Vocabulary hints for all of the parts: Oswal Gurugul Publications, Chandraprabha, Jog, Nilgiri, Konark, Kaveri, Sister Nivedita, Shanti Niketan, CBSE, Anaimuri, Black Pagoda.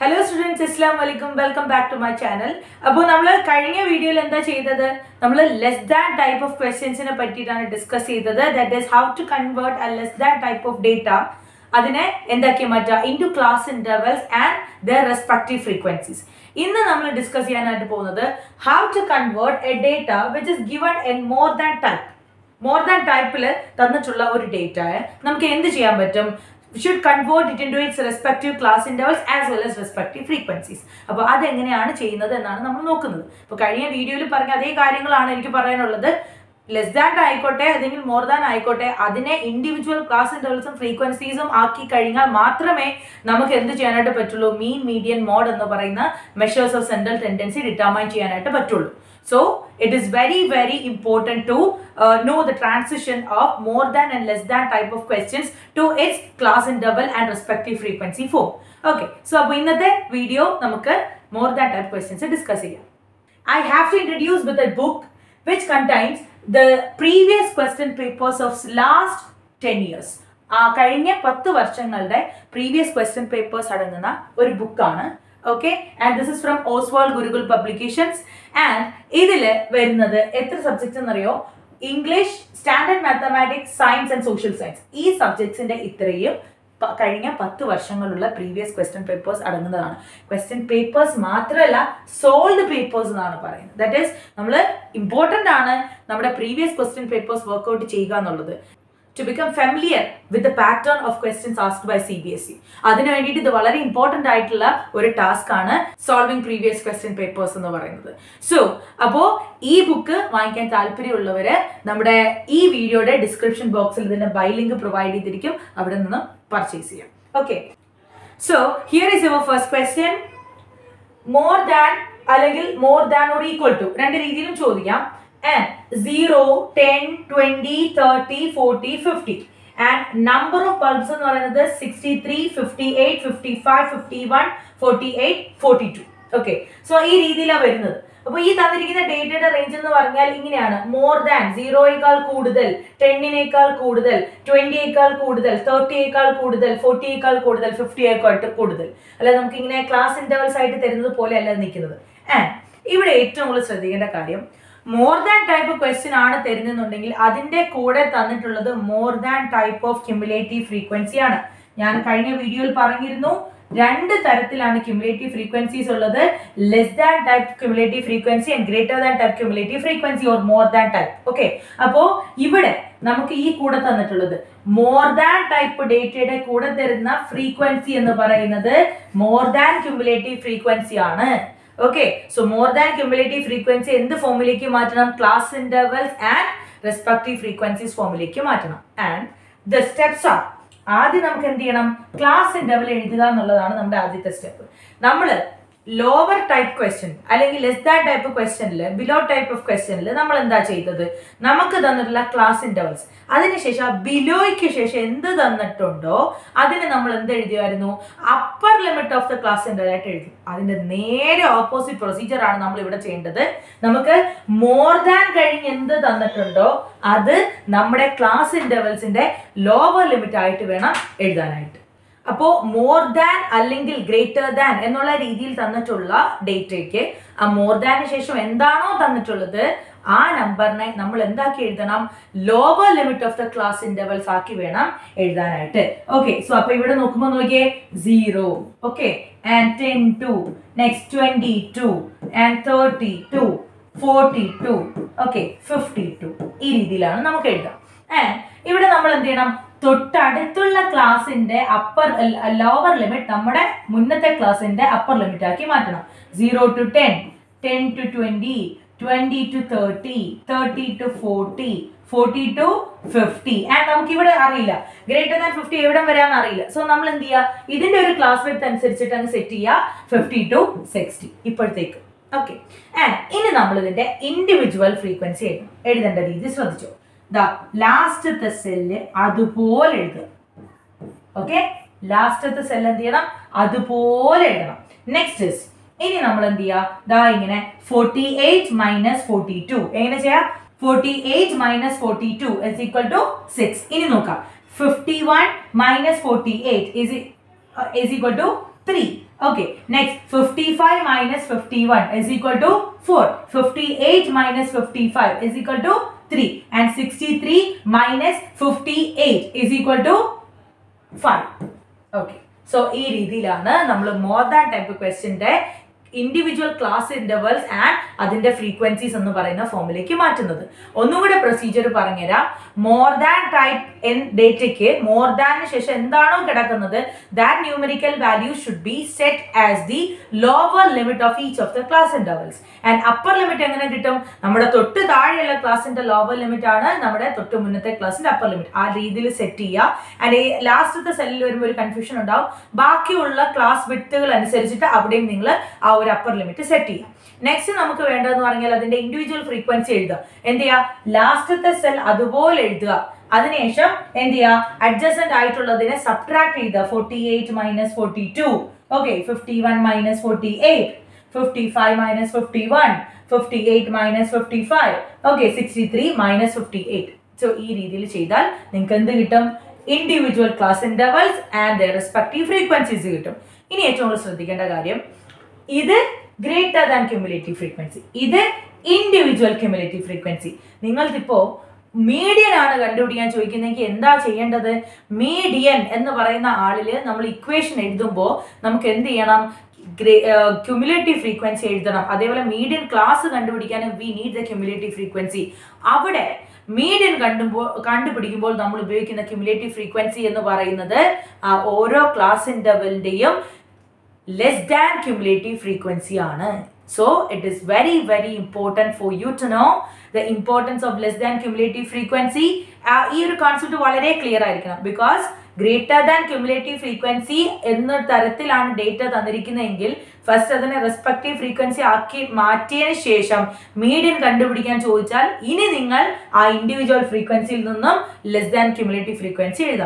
Hello students, Assalamualaikum. Welcome back to my channel. Now, we have done video less than type of questions in a discuss that is how to convert a less than type of data into class intervals and their respective frequencies. In the we discuss how to convert a data which is given in more than type. More than type is data. We should convert it into its respective class intervals as well as respective frequencies. Now, that's how we are doing it. Less than I more than I that individual class intervals and frequencies mean, median, mod and measures of central tendency determine. So, it is very important to know the transition of more than and less than type of questions to its class interval and respective frequency form. Okay, so in this video, we will discuss more than type questions. I have to introduce with a book which contains the previous question papers of last 10 years. Previous question papers are a book. Okay, and this is from Oswal Gurugul Publications. And this is subjects in English, Standard Mathematics, Science and Social Science. These subjects in the previous question papers are question papers solved papers. That is, important previous question papers work out to become familiar with the pattern of questions asked by CBSE. That is very important task solving previous question papers. So, this book, this video in the description box, the buy link provided. Purchase here. Okay. So, here is our first question. More than or equal to. And 0, 10, 20, 30, 40, 50. And number of bulbs are 63, 58, 55, 51, 48, 42. Okay. So, this is the data range more than 0 equal 10 equal 20 equal 30 equal 40 equal 50 equal class interval side. And here more than type of question more than type of cumulative frequency. Video two types of cumulative frequencies are less than type cumulative frequency and greater than type cumulative frequency or more than type. Okay. So, here we have this. More than type data frequency is more than cumulative frequency. Okay. So, more than cumulative frequency in the formula class intervals and respective frequencies formula. And the steps are. That is we class interval step. We lower type question, less than type of question, below type of question, we have class intervals. That is below the upper limit of the class interval. That is the opposite procedure. More than that is class intervals in the lower limit. So, more than or greater than date more than number lower limit of the class intervals. Okay, so here 0, okay, and 10 2, next 22 and 32, 42, okay, 52. And here the class in the upper lower limit number class in the upper limit 0 to 10, 10 to 20, 20 to 30, 30 to 40, 40 to 50. And we have greater than 50. So, we have a class width 50 to 60. Okay. And in the individual frequency. The last of the cell is okay? Last of the cell is next is the 48 minus 42. 48 minus 42 is equal to 6. 51 minus 48 is equal to 3. Okay, next 55 minus 51 is equal to 4. 58 minus 55 is equal to 3. And 63 minus 58 is equal to 5. Okay. So, this is the more than type of question. Individual class intervals and the frequencies and the formula. One procedure more than type in data, more than that numerical value should be set as the lower limit of each of the class intervals. And upper limit class in lower limit class upper limit. That's set. And last of the cell confusion class width upper limit set. Next, we will set the individual frequency. Last cell is adjacent subtract 48 minus 42. Okay, 51 minus 48. 55 minus 51. 58 minus 55. Okay, 63 minus 58. So, this is the individual class intervals and their respective frequencies. This is the either greater than cumulative frequency, either individual cumulative frequency. Ningalde ipo median aanu kandupidiyan choikkunenki endha cheyendathu median ennu parayna aalile nammal equation edudumbo namukku endu cheyanam cumulative frequency eduthanam adevela median class kandupidikkan we need the cumulative frequency avade median kandupidikkumbol nammal ubhayikkunna cumulative frequency ennu parayunnathu oro class interval deyum less than cumulative frequency. So, it is very important for you to know the importance of less than cumulative frequency. This concept is very clear because greater than cumulative frequency data first respective frequency median individual frequency less than cumulative frequency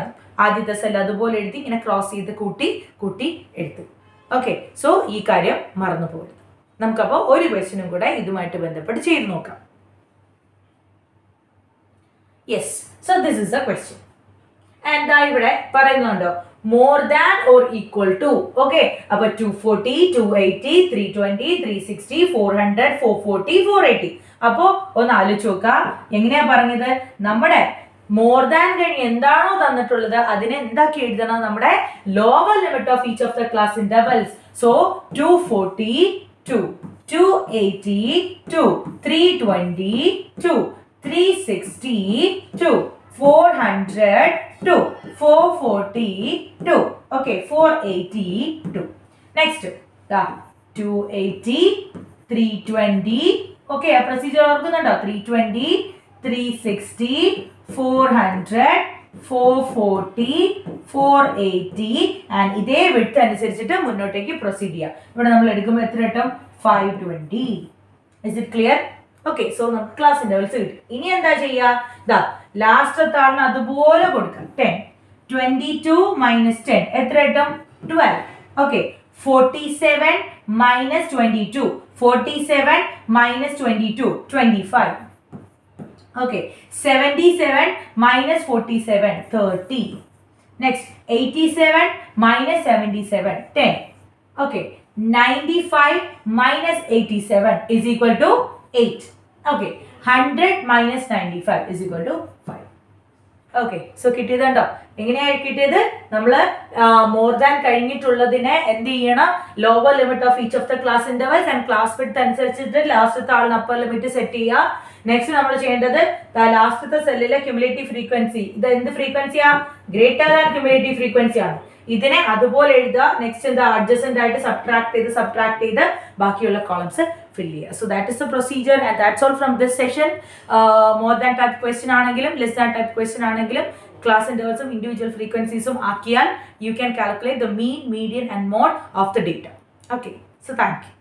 cross okay, so this is the question. Yes, so this is the question. And I more than or equal to. Okay, about 240, 280, 320, 360, 400, 440, 480. Now, more than lower limit of each of the class intervals. So 240, 2, 280, 2, 320, 2, 360, 2, 400, 2, 440, 2. Okay, 480, 2. Next, the 280, 320. Okay, a procedure or 320, 360, 400, 440, 480 and this width and procedure. Now 520. Is it clear? Okay, so class intervals. The last one is 10. 22 minus 10. 12. Okay. 47 minus 22. 47 minus 22. 25. Okay, 77 minus 47, 30. Next, 87 minus 77, 10. Okay, 95 minus 87 is equal to 8. Okay, 100 minus 95 is equal to 5. Okay, so kitty then more than carrying it and the lower limit of each of the class intervals and class width and the last upper limit is set. Next we will change the last cell cumulative frequency. The frequency greater than cumulative frequency. This is next adjacent subtract the columns. So that is the procedure and that's all from this session. More than type question, less than type question, class intervals of individual frequencies. You can calculate the mean, median and mode of the data. Okay, so thank you.